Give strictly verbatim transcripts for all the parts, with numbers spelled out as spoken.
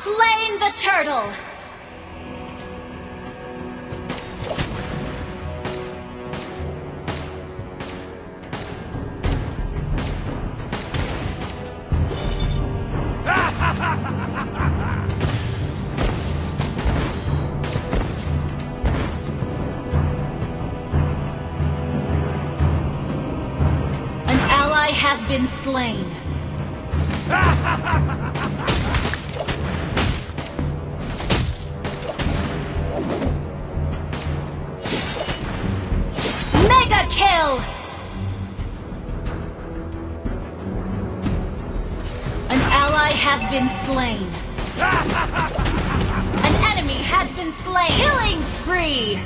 slain the turtle! Has been slain. Mega kill! An ally has been slain. An enemy has been slain. Killing spree!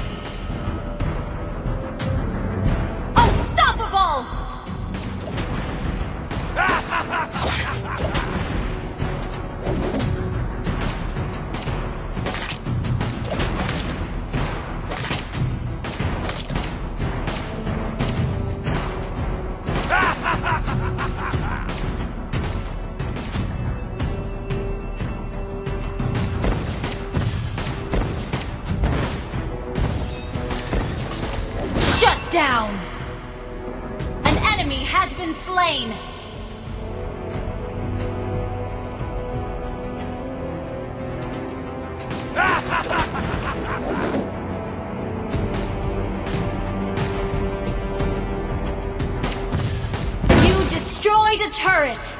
Unstoppable! Shut down. An enemy has been slain. Destroyed a turret!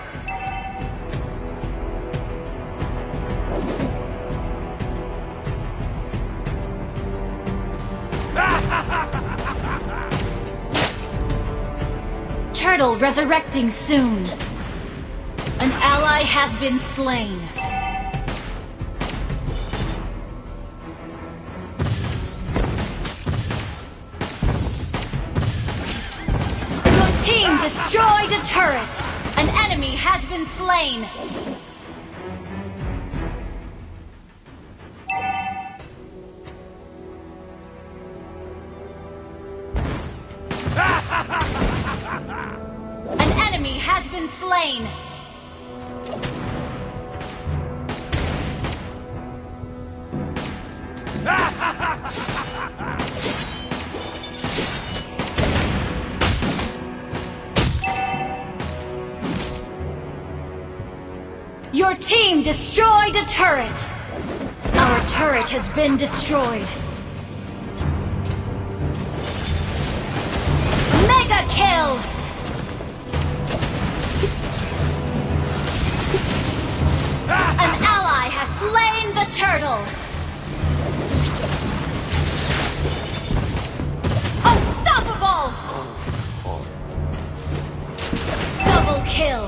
Turtle resurrecting soon. An ally has been slain. Team destroyed a turret! An enemy has been slain! An enemy has been slain! Your team destroyed a turret! Our turret has been destroyed! Mega kill! An ally has slain the turtle! Unstoppable! Double kill!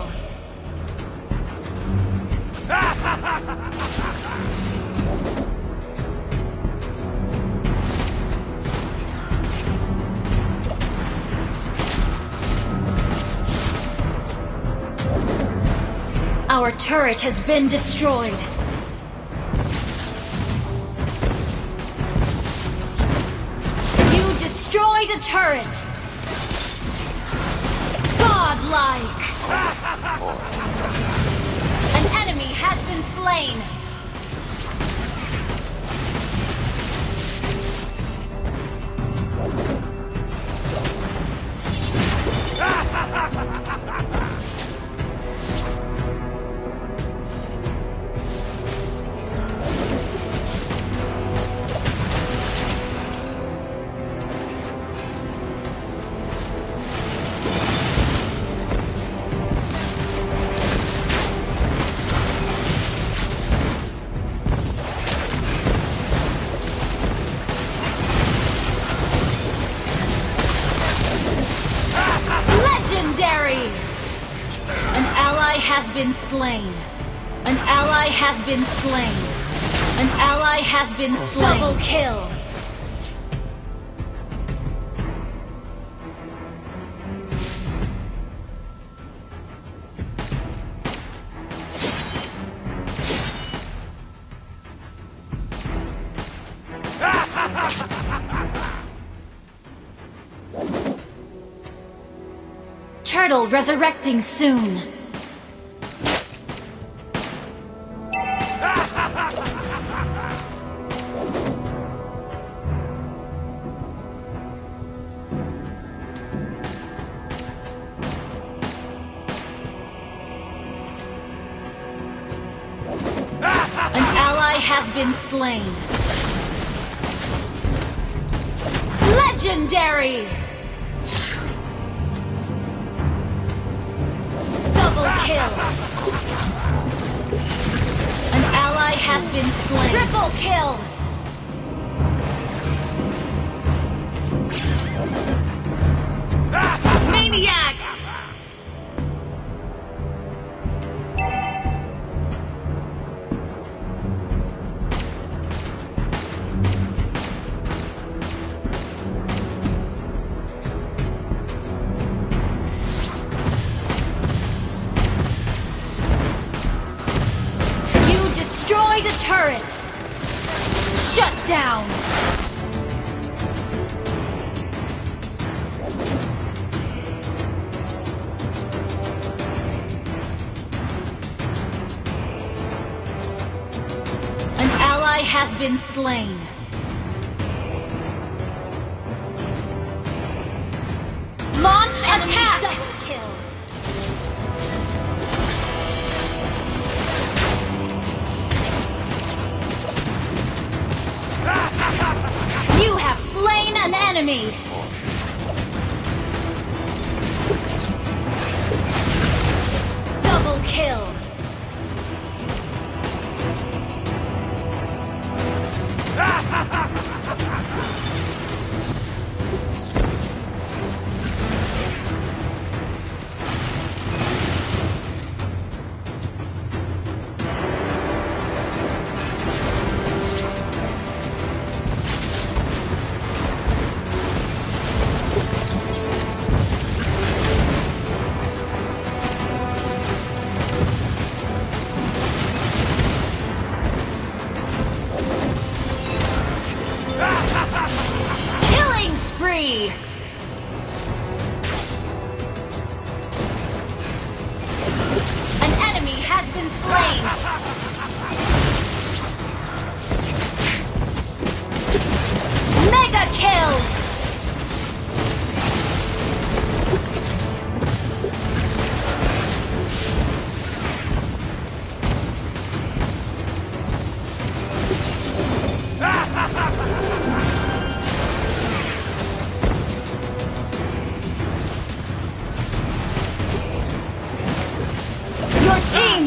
Our turret has been destroyed. You destroyed a turret. Godlike. Has been slain. Has been slain. An ally has been slain. An ally has been slain. Double kill. Turtle resurrecting soon. Ha ha! ally has been slain. Legendary! Double kill. An ally has been slain. Triple kill. Maniac! Destroy the turret! Shut down! An ally has been slain. Launch attack! Double kill! Slain an enemy! Double kill!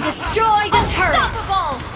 Destroy the turret! Unstoppable!